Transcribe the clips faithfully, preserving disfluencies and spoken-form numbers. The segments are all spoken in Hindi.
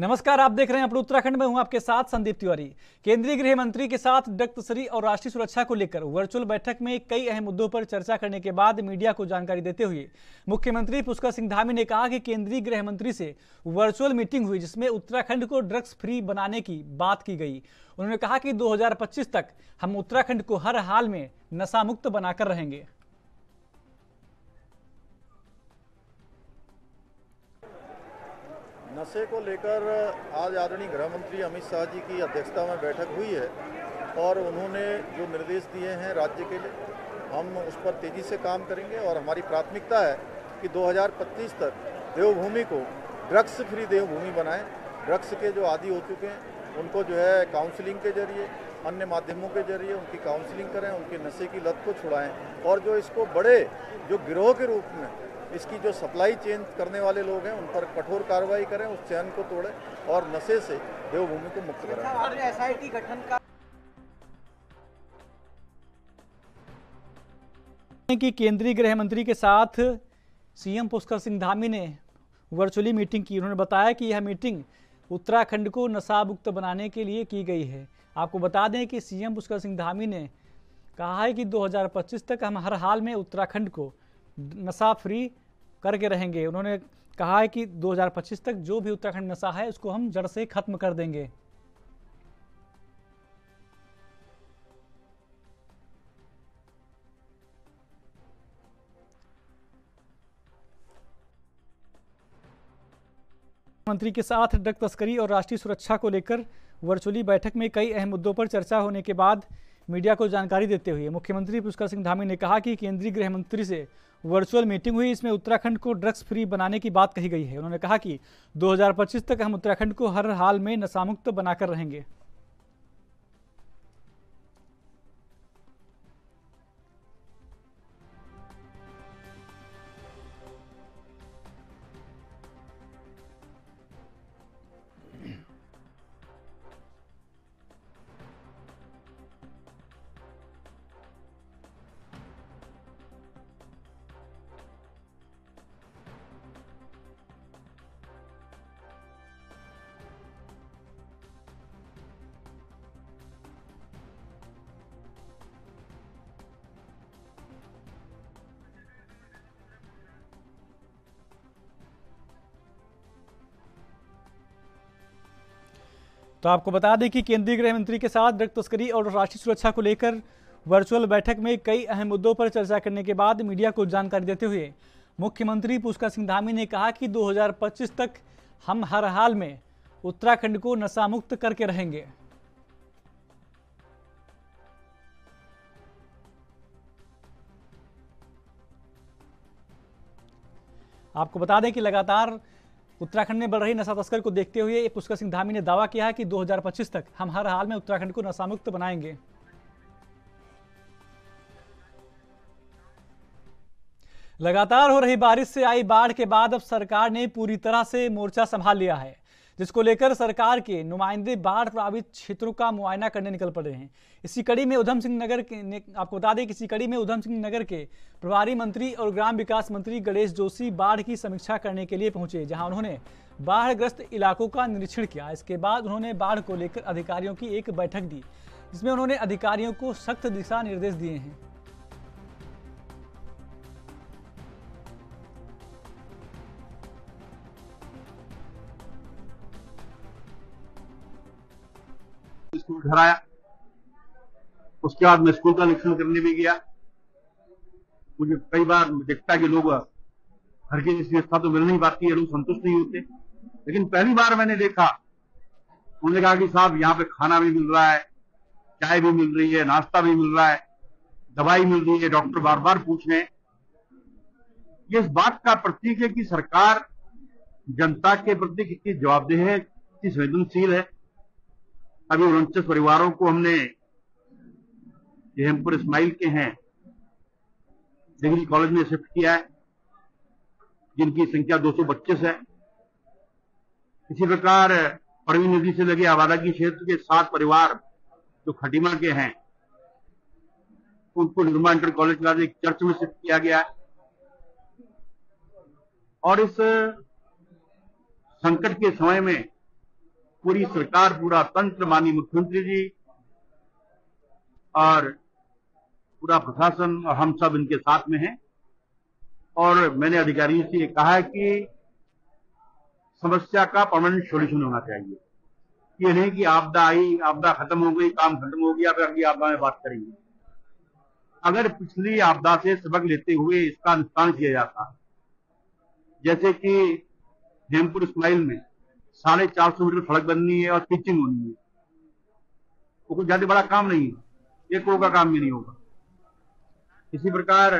नमस्कार, आप देख रहे हैं अपने उत्तराखंड में। हूं आपके साथ संदीप तिवारी। केंद्रीय गृह मंत्री के साथ डक्टसरी और राष्ट्रीय सुरक्षा को लेकर वर्चुअल बैठक में कई अहम मुद्दों पर चर्चा करने के बाद मीडिया को जानकारी देते हुए मुख्यमंत्री पुष्कर सिंह धामी ने कहा कि केंद्रीय गृह मंत्री से वर्चुअल मीटिंग हुई जिसमें उत्तराखंड को ड्रग्स फ्री बनाने की बात की गई। उन्होंने कहा कि दो हजार पच्चीस तक हम उत्तराखंड को हर हाल में नशा मुक्त बनाकर रहेंगे। नशे को लेकर आज आदरणीय गृह मंत्री अमित शाह जी की अध्यक्षता में बैठक हुई है और उन्होंने जो निर्देश दिए हैं राज्य के लिए, हम उस पर तेज़ी से काम करेंगे और हमारी प्राथमिकता है कि दो हजार पच्चीस तक देवभूमि को ड्रग्स फ्री देवभूमि बनाएं। ड्रग्स के जो आदी हो चुके हैं उनको जो है काउंसलिंग के जरिए, अन्य माध्यमों के जरिए उनकी काउंसलिंग करें, उनके नशे की लत को छुड़ाएँ और जो इसको बड़े जो गिरोह के रूप में इसकी जो सप्लाई चेंज करने वाले लोग हैं उन पर कठोर कार्रवाई करें, उस चैन को तोड़ें और नशे से देवभूमि को मुक्त करें। एसआईटी गठन का कि केंद्रीय गृह मंत्री के साथ सीएम पुष्कर सिंह धामी ने वर्चुअली मीटिंग की। उन्होंने बताया कि यह मीटिंग उत्तराखंड को नशा मुक्त बनाने के लिए की गई है। आपको बता दें कि सीएम पुष्कर सिंह धामी ने कहा है कि दो हजार पच्चीस तक हम हर हाल में उत्तराखंड को नशा फ्री करके रहेंगे। उन्होंने कहा है कि दो हजार पच्चीस तक जो भी उत्तराखंड नशा है उसको हम जड़ से खत्म कर देंगे। मंत्री के साथ ड्रग तस्करी और राष्ट्रीय सुरक्षा को लेकर वर्चुअली बैठक में कई अहम मुद्दों पर चर्चा होने के बाद मीडिया को जानकारी देते हुए मुख्यमंत्री पुष्कर सिंह धामी ने कहा कि केंद्रीय गृह मंत्री से वर्चुअल मीटिंग हुई, इसमें उत्तराखंड को ड्रग्स फ्री बनाने की बात कही गई है। उन्होंने कहा कि दो हजार पच्चीस तक हम उत्तराखंड को हर हाल में नशामुक्त बनाकर रहेंगे। तो आपको बता दें कि केंद्रीय गृह मंत्री के साथ ड्रग तस्करी और राष्ट्रीय सुरक्षा को लेकर वर्चुअल बैठक में कई अहम मुद्दों पर चर्चा करने के बाद मीडिया को जानकारी देते हुए मुख्यमंत्री पुष्कर सिंह धामी ने कहा कि दो हजार पच्चीस तक हम हर हाल में उत्तराखंड को नशा मुक्त करके रहेंगे। आपको बता दें कि लगातार उत्तराखंड में बढ़ रही नशा तस्कर को देखते हुए पुष्कर सिंह धामी ने दावा किया है कि दो हजार पच्चीस तक हम हर हाल में उत्तराखंड को नशा मुक्त बनाएंगे। लगातार हो रही बारिश से आई बाढ़ के बाद अब सरकार ने पूरी तरह से मोर्चा संभाल लिया है, जिसको लेकर सरकार के नुमाइंदे बाढ़ प्रभावित क्षेत्रों का मुआयना करने निकल पड़े हैं। इसी कड़ी में उधम सिंह नगर के आपको बता दें कि इसी कड़ी में उधम सिंह नगर के प्रभारी मंत्री और ग्राम विकास मंत्री गणेश जोशी बाढ़ की समीक्षा करने के लिए पहुंचे, जहां उन्होंने बाढ़ग्रस्त इलाकों का निरीक्षण किया। इसके बाद उन्होंने बाढ़ को लेकर अधिकारियों की एक बैठक दी, जिसमें उन्होंने अधिकारियों को सख्त दिशा निर्देश दिए हैं। स्कूल घर आया, उसके बाद मैं स्कूल का निरीक्षण करने भी गया। मुझे कई बार देखता कि लोग घर की व्यवस्था तो मिल नहीं पाती है, लोग संतुष्ट नहीं होते, लेकिन पहली बार मैंने देखा, उन्होंने कहा कि साहब यहाँ पे खाना भी मिल रहा है, चाय भी मिल रही है, नाश्ता भी मिल रहा है, दवाई मिल रही है, डॉक्टर बार बार पूछ रहे हैं। ये इस बात का प्रतीक है कि सरकार जनता के प्रति कितनी जवाबदेह है, कितनी संवेदनशील है। अभी उनचास परिवारों को हमने हेमपुर इस्माइल के हैं डिग्री कॉलेज में शिफ्ट किया है, जिनकी संख्या दो सौ बत्तीस है। इसी प्रकार परवीन नदी से लगे आबादी क्षेत्र के सात परिवार जो खटीमा के हैं, उनको निर्मा इंटर कॉलेज का एक चर्च में शिफ्ट किया गया है। और इस संकट के समय में पूरी सरकार, पूरा तंत्र, माननीय मुख्यमंत्री जी और पूरा प्रशासन और हम सब इनके साथ में हैं। और मैंने अधिकारियों से ये कहा है कि समस्या का परमानेंट सॉल्यूशन होना चाहिए, ये नहीं कि आपदा आई, आपदा खत्म हो गई, काम खत्म हो गया, अगली आपदा में बात करेंगे। अगर पिछली आपदा से सबक लेते हुए इसका अनुष्ठान किया जाता, जैसे कि जयपुर इस्माइल में साढ़े चार सौ मीटर सड़क बननी है और पिचिंग होनी है, वो कुछ ज्यादा बड़ा काम नहीं है, एक करोड़ का काम भी नहीं होगा। इसी प्रकार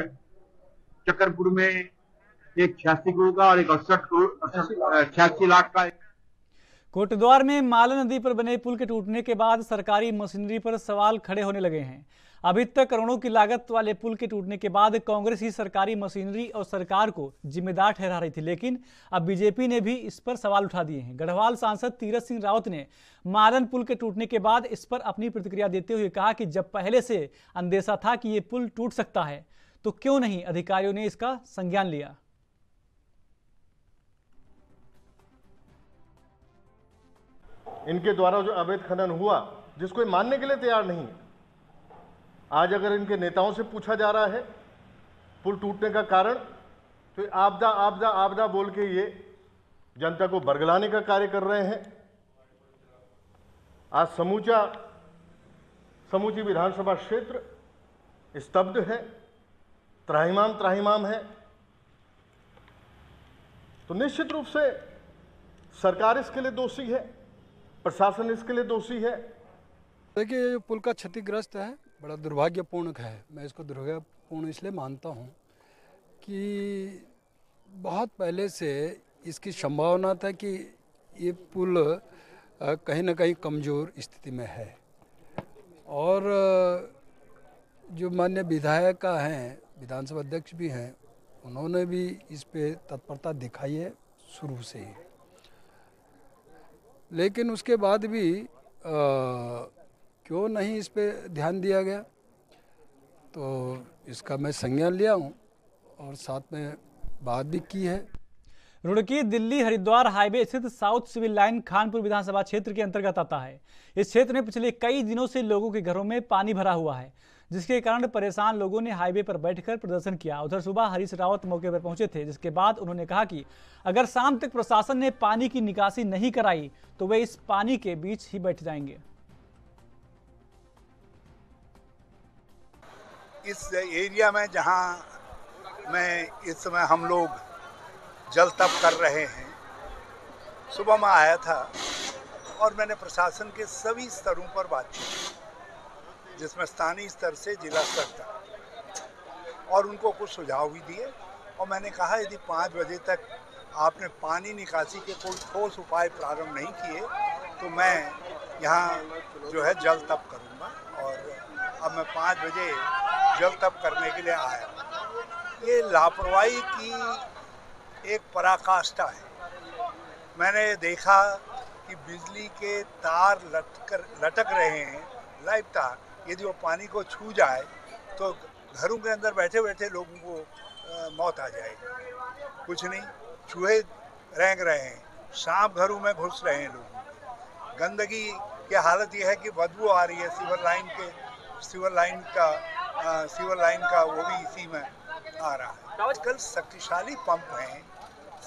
चक्करपुर में एक छियासी करोड़ का और एक अड़सठ करोड़ छियासी लाख का। कोटद्वार में माला नदी पर बने पुल के टूटने के बाद सरकारी मशीनरी पर सवाल खड़े होने लगे हैं। अभी तक करोड़ों की लागत वाले पुल के टूटने के बाद कांग्रेस ही सरकारी मशीनरी और सरकार को जिम्मेदार ठहरा रही थी, लेकिन अब बीजेपी ने भी इस पर सवाल उठा दिए हैं। गढ़वाल सांसद तीरथ सिंह रावत ने मालन पुल के टूटने के बाद इस पर अपनी प्रतिक्रिया देते हुए कहा कि जब पहले से अंदेशा था कि ये पुल टूट सकता है तो क्यों नहीं अधिकारियों ने इसका संज्ञान लिया। इनके द्वारा जो अवैध खनन हुआ, जिसको मानने के लिए तैयार नहीं है। आज अगर इनके नेताओं से पूछा जा रहा है पुल टूटने का कारण, तो आपदा आपदा आपदा बोल के ये जनता को बरगलाने का कार्य कर रहे हैं। आज समूचा समूची विधानसभा क्षेत्र स्तब्ध है, त्राहिमाम त्राहिमाम है। तो निश्चित रूप से सरकार इसके लिए दोषी है, प्रशासन इसके लिए दोषी है। देखिए, ये पुल का क्षतिग्रस्त है, बड़ा दुर्भाग्यपूर्ण है। मैं इसको दुर्भाग्यपूर्ण इसलिए मानता हूँ कि बहुत पहले से इसकी संभावना था कि ये पुल कहीं ना कहीं कमज़ोर स्थिति में है। और जो माननीय विधायक हैं, विधानसभा अध्यक्ष भी हैं, उन्होंने भी इस पे तत्परता दिखाई है शुरू से ही। लेकिन उसके बाद भी आ, क्यों नहीं इस पे ध्यान दिया गया, तो इसका मैं संज्ञान लिया हूं और साथ में बात भी की है। रुड़की दिल्ली हरिद्वार हाईवे स्थित साउथ सिविल लाइन खानपुर विधानसभा क्षेत्र के अंतर्गत आता है। इस क्षेत्र में पिछले कई दिनों से लोगों के घरों में पानी भरा हुआ है, जिसके कारण परेशान लोगों ने हाईवे पर बैठकर प्रदर्शन किया। उधर सुबह हरीश रावत मौके पर पहुंचे थे, जिसके बाद उन्होंने कहा कि अगर शाम तक प्रशासन ने पानी की निकासी नहीं कराई तो वे इस पानी के बीच ही बैठ जाएंगे। इस एरिया में जहां में इस समय हम लोग जल तप कर रहे हैं, सुबह मैं आया था और मैंने प्रशासन के सभी स्तरों पर बात की, जिसमें स्थानीय स्तर से जिला स्तर तक, और उनको कुछ सुझाव भी दिए। और मैंने कहा यदि पाँच बजे तक आपने पानी निकासी के कोई ठोस उपाय प्रारंभ नहीं किए तो मैं यहाँ जो है जल तप करूँगा। और अब मैं पाँच बजे जल तप करने के लिए आया। ये लापरवाही की एक पराकाष्ठा है। मैंने देखा कि बिजली के तार लटक लटक रहे हैं, लाइट तार, यदि वो पानी को छू जाए तो घरों के अंदर बैठे बैठे लोगों को आ, मौत आ जाएगी। कुछ नहीं, चूहे रेंग रहे हैं, सांप घरों में घुस रहे हैं लोग। गंदगी की हालत यह है कि बदबू आ रही है। सीवर लाइन के सीवर लाइन का आ, सीवर लाइन का वो भी इसी में आ रहा है। आजकल शक्तिशाली पंप हैं,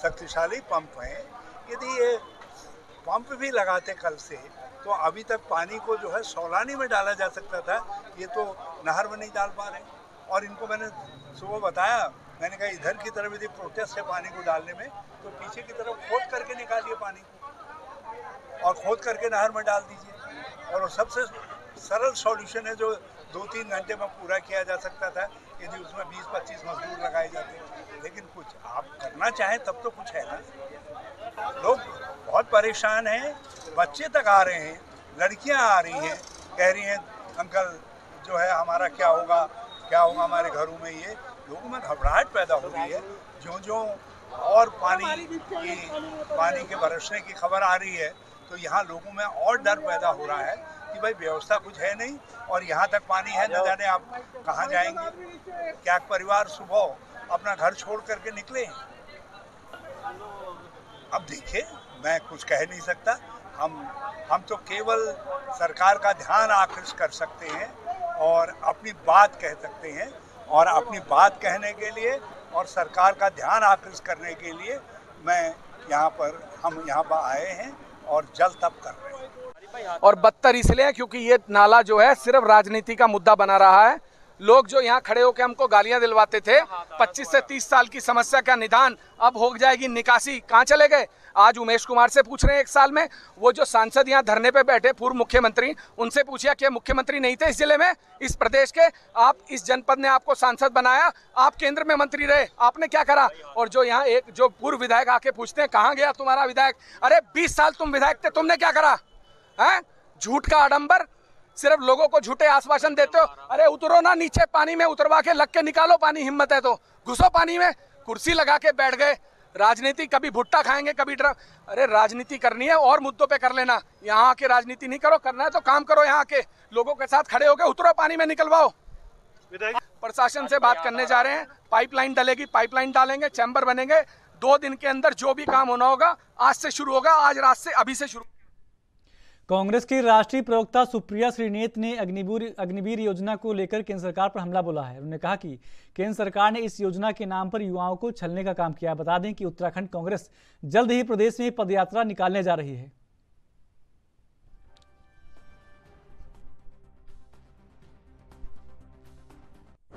शक्तिशाली पंप हैं। यदि ये पंप भी लगाते कल से तो अभी तक पानी को जो है सौलानी में डाला जा सकता था, ये तो नहर में नहीं डाल पा रहे। और इनको मैंने सुबह बताया, मैंने कहा इधर की तरफ यदि प्रोटेस्ट है पानी को डालने में तो पीछे की तरफ खोद करके निकालिए पानी को और खोद करके नहर में डाल दीजिए। और सबसे सरल सॉल्यूशन है जो दो तीन घंटे में पूरा किया जा सकता था यदि उसमें बीस पच्चीस मजदूर लगाए जाते। लेकिन कुछ आप करना चाहें तब तो कुछ है ना। लोग बहुत परेशान हैं, बच्चे तक आ रहे हैं, लड़कियां आ रही हैं, कह रही हैं अंकल जो है हमारा क्या होगा, क्या होगा हमारे घरों में। ये लोगों में घबराहट पैदा हो रही है ज्यों ज्यों और पानी की पानी के बरसने की खबर आ रही है। तो यहाँ लोगों में और डर पैदा हो रहा है कि भाई व्यवस्था कुछ है नहीं और यहाँ तक पानी है, न जाने आप कहाँ जाएंगे। क्या परिवार सुबह अपना घर छोड़ करके निकले? अब देखिए, मैं कुछ कह नहीं सकता। हम हम तो केवल सरकार का ध्यान आकर्षित कर सकते हैं और अपनी बात कह सकते हैं, और अपनी बात कहने के लिए और सरकार का ध्यान आकर्षित करने के लिए मैं यहाँ पर हम यहाँ पर आए हैं और जल्द तब कर रहे हैं। और बदतर इसलिए क्योंकि ये नाला जो है सिर्फ राजनीति का मुद्दा बना रहा है। लोग जो यहाँ खड़े होकर हमको गालियां दिलवाते थे, पच्चीस से तीस साल की समस्या का निदान अब हो जाएगी, निकासी कहाँ चले गए? आज उमेश कुमार से पूछ रहे हैं, एक साल में वो जो सांसद यहाँ धरने पे बैठे पूर्व मुख्यमंत्री, उनसे पूछिए कि मुख्यमंत्री नहीं थे इस जिले में, इस प्रदेश के, आप इस जनपद ने आपको सांसद बनाया, आप केंद्र में मंत्री रहे, आपने क्या करा? और जो यहाँ एक जो पूर्व विधायक आके पूछते हैं कहाँ गया तुम्हारा विधायक, अरे बीस साल तुम विधायक थे, तुमने क्या करा? है झूठ का आडम्बर, सिर्फ लोगों को झूठे आश्वासन देते हो। अरे उतरो ना नीचे पानी में, उतरवा के लग के निकालो पानी, हिम्मत है तो घुसो पानी में, कुर्सी लगा के बैठ गए। राजनीति कभी भुट्टा खाएंगे कभी ड्रम। अरे राजनीति करनी है और मुद्दों पे कर लेना, यहाँ आके राजनीति नहीं करो। करना है तो काम करो, यहाँ आके लोगों के साथ खड़े होके उतरो पानी में, निकलवाओ। प्रशासन से बात करने जा रहे हैं, पाइपलाइन डलेगी, पाइपलाइन डालेंगे, चैम्बर बनेंगे, दो दिन के अंदर जो भी काम होना होगा आज से शुरू होगा, आज रात से, अभी से शुरू। कांग्रेस की राष्ट्रीय प्रवक्ता सुप्रिया श्रीनेत ने अग्निवीर अग्निवीर योजना को लेकर केंद्र सरकार पर हमला बोला है। उन्होंने कहा कि केंद्र सरकार ने इस योजना के नाम पर युवाओं को छलने का काम किया। बता दें कि उत्तराखंड कांग्रेस जल्द ही प्रदेश में पदयात्रा निकालने जा रही है।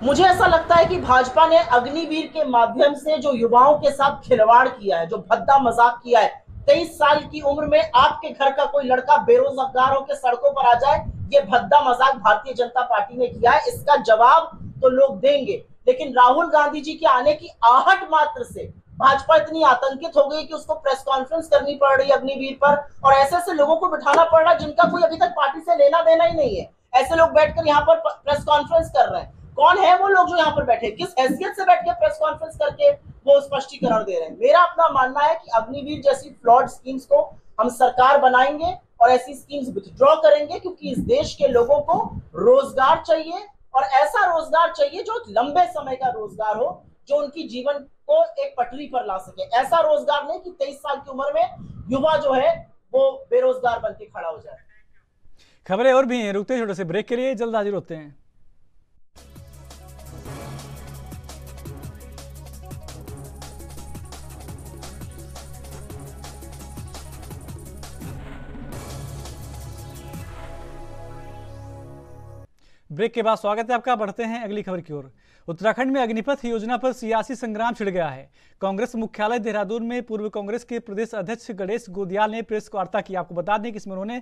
मुझे ऐसा लगता है कि भाजपा ने अग्निवीर के माध्यम से जो युवाओं के साथ खिलवाड़ किया है, जो भद्दा मजाक किया है, तेईस साल की उम्र में आपके घर का कोई लड़का बेरोजगार होकर सड़कों पर आ जाए, ये भद्दा मजाक भारतीय जनता पार्टी ने किया है। इसका जवाब तो लोग देंगे, लेकिन राहुल गांधी जी के आने की आहट मात्र से भाजपा इतनी आतंकित हो गई कि उसको प्रेस कॉन्फ्रेंस करनी पड़ रही अग्निवीर पर, और ऐसे ऐसे लोगों को बिठाना पड़ रहा है जिनका कोई अभी तक पार्टी से लेना देना ही नहीं है। ऐसे लोग बैठकर यहाँ पर प्रेस कॉन्फ्रेंस कर रहे हैं। कौन है वो लोग जो यहाँ पर बैठे, किस हैसियत से बैठ के प्रेस कॉन्फ्रेंस करके वो स्पष्टीकरण दे रहे हैं? मेरा अपना मानना है कि अग्निवीर जैसी फ्लॉड स्कीम्स को हम सरकार बनाएंगे और ऐसी स्कीम्स विथड्रॉ करेंगे, क्योंकि इस देश के लोगों को रोजगार चाहिए, और ऐसा रोजगार चाहिए जो लंबे समय का रोजगार हो, जो उनकी जीवन को एक पटरी पर ला सके। ऐसा रोजगार नहीं कि तेईस साल की उम्र में युवा जो है वो बेरोजगार बन के खड़ा हो जाए। खबरें और भी हैं, रुकते हैं छोटे से ब्रेक के लिए, जल्द हाजिर होते हैं। ब्रेक के बाद स्वागत है आपका, बढ़ते हैं अगली खबर की ओर। उत्तराखंड में अग्निपथ योजना पर सियासी संग्राम छिड़ गया है। कांग्रेस मुख्यालय देहरादून में पूर्व कांग्रेस के प्रदेश अध्यक्ष गणेश गोदियाल ने प्रेस वार्ता की। आपको बता दें कि इसमें उन्होंने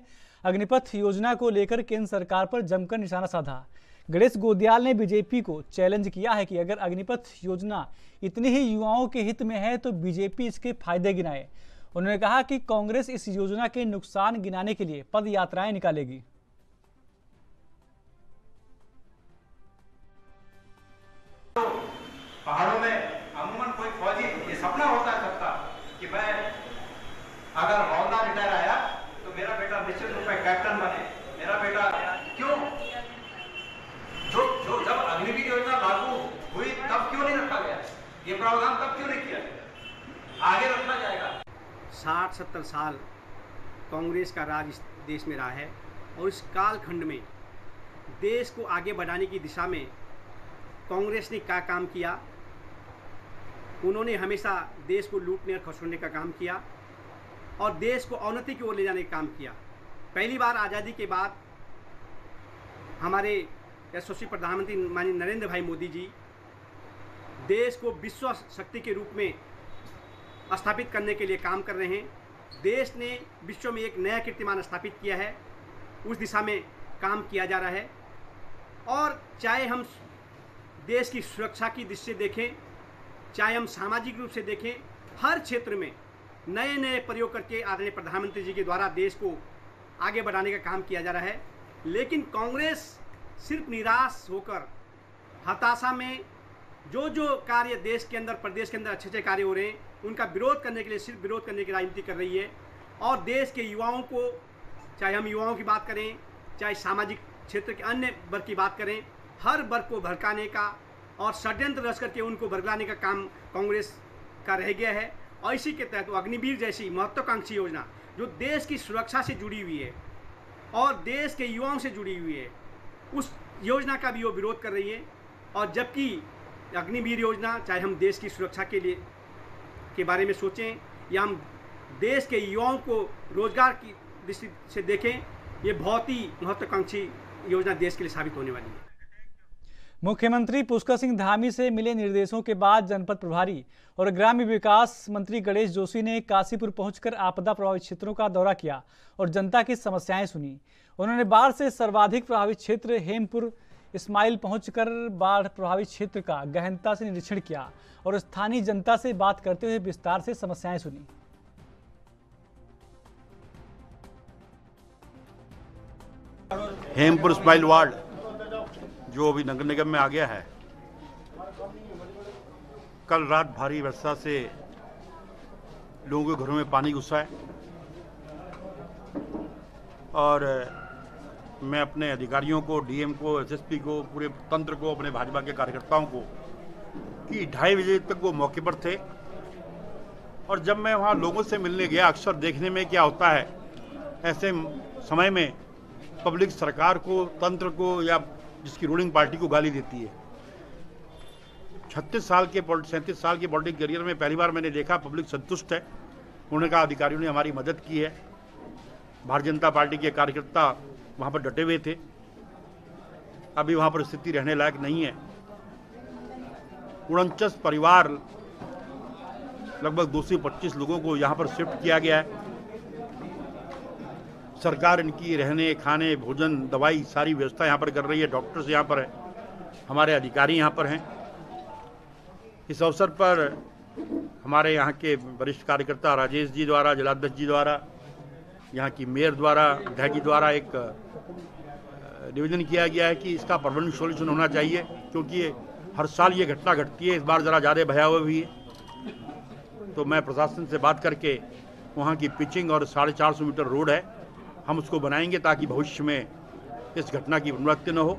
अग्निपथ योजना को लेकर केंद्र सरकार पर जमकर निशाना साधा। गणेश गोदियाल ने बीजेपी को चैलेंज किया है कि अगर अग्निपथ योजना इतनी ही युवाओं के हित में है तो बीजेपी इसके फायदे गिनाए। उन्होंने कहा कि कांग्रेस इस योजना के नुकसान गिनाने के लिए पद यात्राएं निकालेगी। पहाड़ों में अमूमन कोई फौजी ये सपना होता सबका कि मैं अगर मौला रिटायर आया तो मेरा बेटा निश्चित रूप में कैप्टन बने, मेरा बेटा क्यों जो जो जब अग्निवीर योजना लागू हुई तब क्यों नहीं रखा गया? ये प्रावधान तब क्यों नहीं किया गया? आगे रखना जाएगा। साठ सत्तर साल कांग्रेस का राज इस देश में रहा है, और इस कालखंड में देश को आगे बढ़ाने की दिशा में कांग्रेस ने क्या काम किया? उन्होंने हमेशा देश को लूटने और खसोड़ने का काम किया और देश को अवनति की ओर ले जाने का काम किया। पहली बार आज़ादी के बाद हमारे यशस्वी प्रधानमंत्री माननीय नरेंद्र भाई मोदी जी देश को विश्व शक्ति के रूप में स्थापित करने के लिए काम कर रहे हैं। देश ने विश्व में एक नया कीर्तिमान स्थापित किया है, उस दिशा में काम किया जा रहा है। और चाहे हम देश की सुरक्षा की दृष्टि से देखें, चाहे हम सामाजिक रूप से देखें, हर क्षेत्र में नए नए प्रयोग करके आदरणीय प्रधानमंत्री जी के द्वारा देश को आगे बढ़ाने का काम किया जा रहा है। लेकिन कांग्रेस सिर्फ निराश होकर हताशा में जो जो कार्य देश के अंदर प्रदेश के अंदर अच्छे अच्छे कार्य हो रहे हैं उनका विरोध करने के लिए, सिर्फ विरोध करने की राजनीति कर रही है। और देश के युवाओं को, चाहे हम युवाओं की बात करें, चाहे सामाजिक क्षेत्र के अन्य वर्ग की बात करें, हर वर्ग को भड़काने का और षड्यंत्र रच करके उनको भड़काने का काम कांग्रेस का रह गया है। और इसी के तहत अग्निवीर जैसी महत्वाकांक्षी योजना जो देश की सुरक्षा से जुड़ी हुई है और देश के युवाओं से जुड़ी हुई है, उस योजना का भी वो विरोध कर रही है। और जबकि अग्निवीर योजना, चाहे हम देश की सुरक्षा के लिए के बारे में सोचें या हम देश के युवाओं को रोजगार की दृष्टि से देखें, ये बहुत ही महत्वाकांक्षी योजना देश के लिए साबित होने वाली है। मुख्यमंत्री पुष्कर सिंह धामी से मिले निर्देशों के बाद जनपद प्रभारी और ग्रामीण विकास मंत्री गणेश जोशी ने काशीपुर पहुंचकर आपदा प्रभावित क्षेत्रों का दौरा किया और जनता की समस्याएं सुनी। उन्होंने बाढ़ से सर्वाधिक प्रभावित क्षेत्र हेमपुर इस्माइल पहुंचकर बाढ़ प्रभावित क्षेत्र का गहनता से निरीक्षण किया और स्थानीय जनता से बात करते हुए विस्तार से समस्याएं सुनी। हेमपुर इस्माइल वार्ड जो अभी नगर निगम में आ गया है, कल रात भारी वर्षा से लोगों के घरों में पानी घुसा है और मैं अपने अधिकारियों को, डीएम को, एसएसपी को, पूरे तंत्र को, अपने भाजपा के कार्यकर्ताओं को कि ढाई बजे तक वो मौके पर थे। और जब मैं वहाँ लोगों से मिलने गया, अक्सर देखने में क्या होता है, ऐसे समय में पब्लिक सरकार को, तंत्र को या जिसकी रूलिंग पार्टी को गाली देती है। छत्तीस साल के सैंतीस साल के पॉलिटिक करियर में पहली बार मैंने देखा पब्लिक संतुष्ट है। उन्होंने कहा अधिकारियों ने हमारी मदद की है। भारतीय जनता पार्टी के कार्यकर्ता वहाँ पर डटे हुए थे। अभी वहाँ पर स्थिति रहने लायक नहीं है। उनचास परिवार, लगभग दो सौ पच्चीस लोगों को यहाँ पर शिफ्ट किया गया है। सरकार इनकी रहने, खाने, भोजन, दवाई सारी व्यवस्था यहाँ पर कर रही है। डॉक्टर्स यहाँ पर हैं, हमारे अधिकारी यहाँ पर हैं। इस अवसर पर हमारे यहाँ के वरिष्ठ कार्यकर्ता राजेश जी द्वारा, जिलाध्यक्ष जी द्वारा, यहाँ की मेयर द्वारा, विधायक जी द्वारा एक निवेदन किया गया है कि इसका परमानेंट सोल्यूशन होना चाहिए, क्योंकि हर साल ये घटना घटती है। इस बार ज़रा ज़्यादा भयावह हुई है। तो मैं प्रशासन से बात करके वहाँ की पिचिंग और साढ़े चार सौ मीटर रोड है, हम उसको बनाएंगे ताकि भविष्य में इस घटना की पुनरावृत्ति न हो।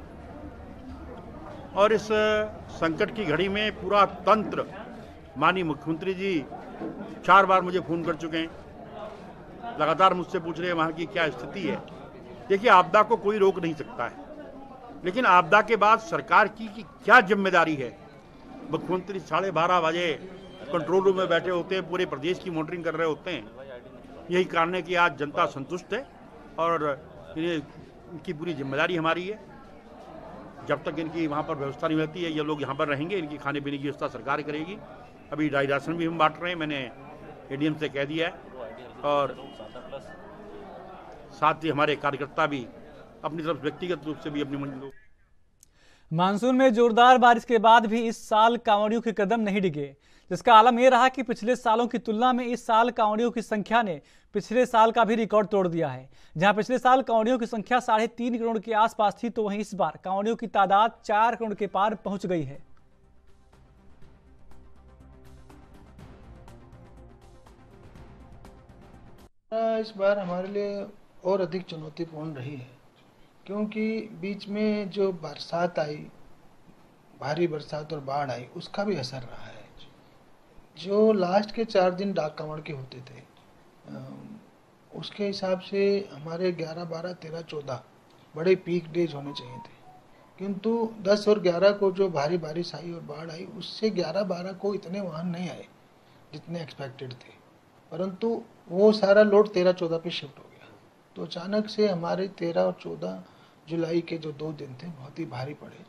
और इस संकट की घड़ी में पूरा तंत्र, माननीय मुख्यमंत्री जी चार बार मुझे फ़ोन कर चुके हैं, लगातार मुझसे पूछ रहे हैं वहाँ की क्या स्थिति है। देखिए, आपदा को कोई रोक नहीं सकता है, लेकिन आपदा के बाद सरकार की, की क्या जिम्मेदारी है। मुख्यमंत्री साढ़े बारह बजे कंट्रोल रूम में बैठे होते हैं, पूरे प्रदेश की मॉनिटरिंग कर रहे होते हैं। यही कारण है कि आज जनता संतुष्ट है और इनकी पूरी जिम्मेदारी हमारी है। जब तक इनकी वहाँ पर व्यवस्था नहीं मिलती है, ये लोग यहाँ पर रहेंगे। इनकी खाने पीने की व्यवस्था सरकार करेगी। अभी राशन भी हम बांट रहे हैं, मैंने एडीएम से कह दिया है। और साथ ही हमारे कार्यकर्ता भी अपनी तरफ, व्यक्तिगत रूप से भी अपनी मंजिल। मानसून में जोरदार बारिश के बाद भी इस साल कांवड़ियों के कदम नहीं डिगे, जिसका आलम यह रहा कि पिछले सालों की तुलना में इस साल कांवड़ियों की संख्या ने पिछले साल का भी रिकॉर्ड तोड़ दिया है। जहां पिछले साल कांवड़ियों की संख्या साढ़े तीन करोड़ के आसपास थी, तो वहीं इस बार कांवड़ियों की तादाद चार करोड़ के पार पहुंच गई है। इस बार हमारे लिए और अधिक चुनौतीपूर्ण रही है, क्योंकि बीच में जो बरसात आई, भारी बरसात और बाढ़ आई, उसका भी असर रहा है। जो लास्ट के चार दिन डाक कांवड़ के होते थे, उसके हिसाब से हमारे ग्यारह, बारह, तेरह, चौदह बड़े पीक डेज होने चाहिए थे, किंतु दस और ग्यारह को जो भारी बारिश आई और बाढ़ आई, उससे ग्यारह बारह को इतने वाहन नहीं आए जितने एक्सपेक्टेड थे, परंतु वो सारा लोड तेरह चौदह पे शिफ्ट हो गया। तो अचानक से हमारे तेरह और चौदह जुलाई के जो दो दिन थे, बहुत ही भारी पड़े।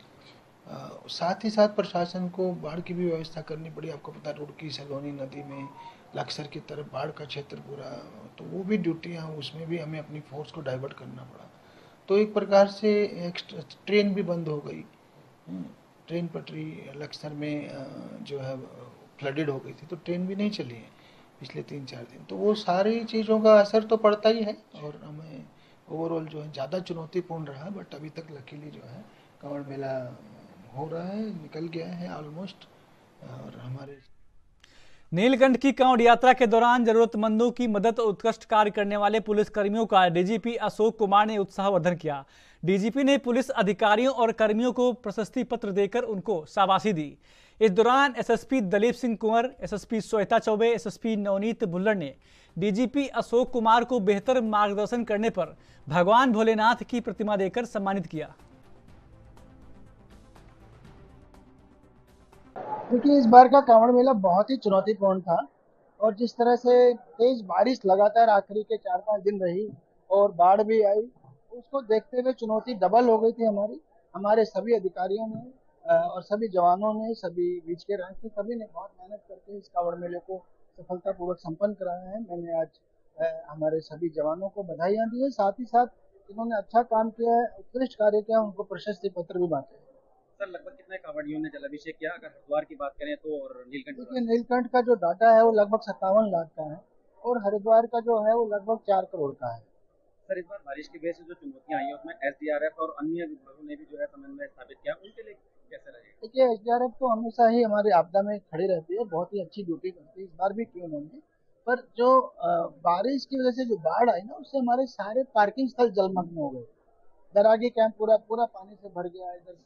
Uh, साथ ही साथ प्रशासन को बाढ़ की भी व्यवस्था करनी पड़ी। आपको पता है, रुड़की सलोनी नदी में लक्सर की तरफ बाढ़ का क्षेत्र पूरा, तो वो भी ड्यूटियाँ, उसमें भी हमें अपनी फोर्स को डाइवर्ट करना पड़ा। तो एक प्रकार से ट्रेन भी बंद हो गई, ट्रेन पटरी लक्सर में जो है फ्लडेड हो गई थी, तो ट्रेन भी नहीं चली है पिछले तीन चार दिन। तो वो सारी चीज़ों का असर तो पड़ता ही है और हमें ओवरऑल जो है ज़्यादा चुनौतीपूर्ण रहा। बट अभी तक लकीली जो है कांवड़ मेला हो रहा है, निकल गया है ऑलमोस्ट। और हमारे नीलकंठ की कांवड़ यात्रा के दौरान जरूरतमंदों की मदद और उत्कृष्ट कार्य करने वाले पुलिसकर्मियों का डीजीपी अशोक कुमार ने उत्साहवर्धन किया। डीजीपी ने पुलिस अधिकारियों और कर्मियों को प्रशस्ति पत्र देकर उनको शाबाशी दी। इस दौरान SSP Dalip Singh Kunwar, SSP Shweta Choubey, SSP Navneet Bhullar ने डीजीपी अशोक कुमार को बेहतर मार्गदर्शन करने पर भगवान भोलेनाथ की प्रतिमा देकर सम्मानित किया। क्योंकि इस बार का कांवड़ मेला बहुत ही चुनौतीपूर्ण था और जिस तरह से तेज बारिश लगातार आखिरी के चार पाँच दिन रही और बाढ़ भी आई, उसको देखते हुए चुनौती डबल हो गई थी हमारी। हमारे सभी अधिकारियों ने और सभी जवानों ने, सभी बीच के रैंक के सभी ने बहुत मेहनत करके इस कांवड़ मेले को सफलतापूर्वक संपन्न कराया है। मैंने आज हमारे सभी जवानों को बधाइयाँ दी है, साथ ही साथ इन्होंने अच्छा काम किया है, उत्कृष्ट कार्य किया, उनको प्रशस्ति पत्र भी बांटे। सर, लगभग कितने कांवड़ियों ने जलाभिषेक किया अगर हरिद्वार की बात करें तो, और नीलकंठ नीलकंठ का जो डाटा है वो लगभग सत्तावन लाख का है और हरिद्वार का जो है वो लगभग चार करोड़ का है। सर, इस बार बारिश की वजह से जो चुनौतियां आई हैं उसमें एसडीआरएफ और अन्य विभागों ने भी जो है समन्वय स्थापित किया, उनके लिए कैसा लगेगा? देखिए, एसडीआरएफ तो हमेशा ही हमारी आपदा में खड़ी रहती है, बहुत ही अच्छी ड्यूटी करती है, इस बार भी क्यों नहीं, पर जो बारिश की वजह से जो बाढ़ आई ना उससे हमारे सारे पार्किंग स्थल जलमग्न हो गए। दरागी कैंप पूरा पूरा पानी से भर गया, इधर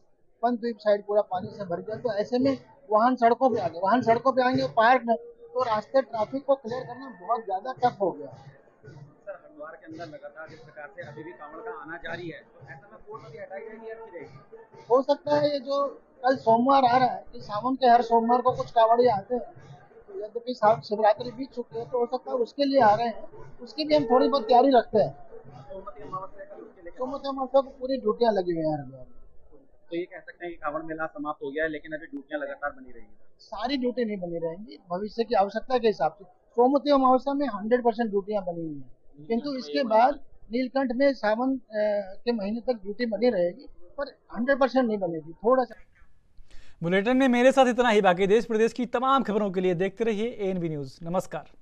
पंचद्वीप साइड पूरा पानी से भर गया, तो ऐसे में वाहन सड़कों पे आ गए, वाहन सड़कों पे आएंगे पार्क में तो रास्ते ट्रैफिक को क्लियर करना बहुत ज्यादा टफ हो गया। सर, हरिद्वार के अंदर लगातार जिस प्रकार से अभी भी कांवड़ का आना जारी है, तो ऐसा में कोर्ट में भी हटाई जाएगी या फिर रहेगी? हो सकता है ये जो कल सोमवार आ रहा है कि सावन के हर सोमवार को कुछ कांवड़ आते हैं, तो यद्यपि शिवरात्रि बीत चुकी है तो हो सकता है उसके लिए आ रहे हैं, उसकी भी हम थोड़ी बहुत तैयारी रखते हैं। सोमवती अमावस्या को पूरी ड्यूटियाँ लगी हुई है, तो ये कह सकते हैं कि कांवड़ मेला समाप्त हो गया है लेकिन अभी ड्यूटियां लगातार बनी रहेंगी। सारी ड्यूटी नहीं बनी रहेंगी, भविष्य की आवश्यकता के हिसाब से सोमवती अमावस्या में हंड्रेड परसेंट ड्यूटियां बनी हुई हैं, किंतु इसके बाद नीलकंठ में सावन के महीने तक ड्यूटी बनी रहेगी पर हंड्रेड परसेंट नहीं बनेगी, थोड़ा सा। बुलेटिन में मेरे साथ इतना ही, बाकी देश प्रदेश की तमाम खबरों के लिए देखते रहिए एएनबी न्यूज। नमस्कार।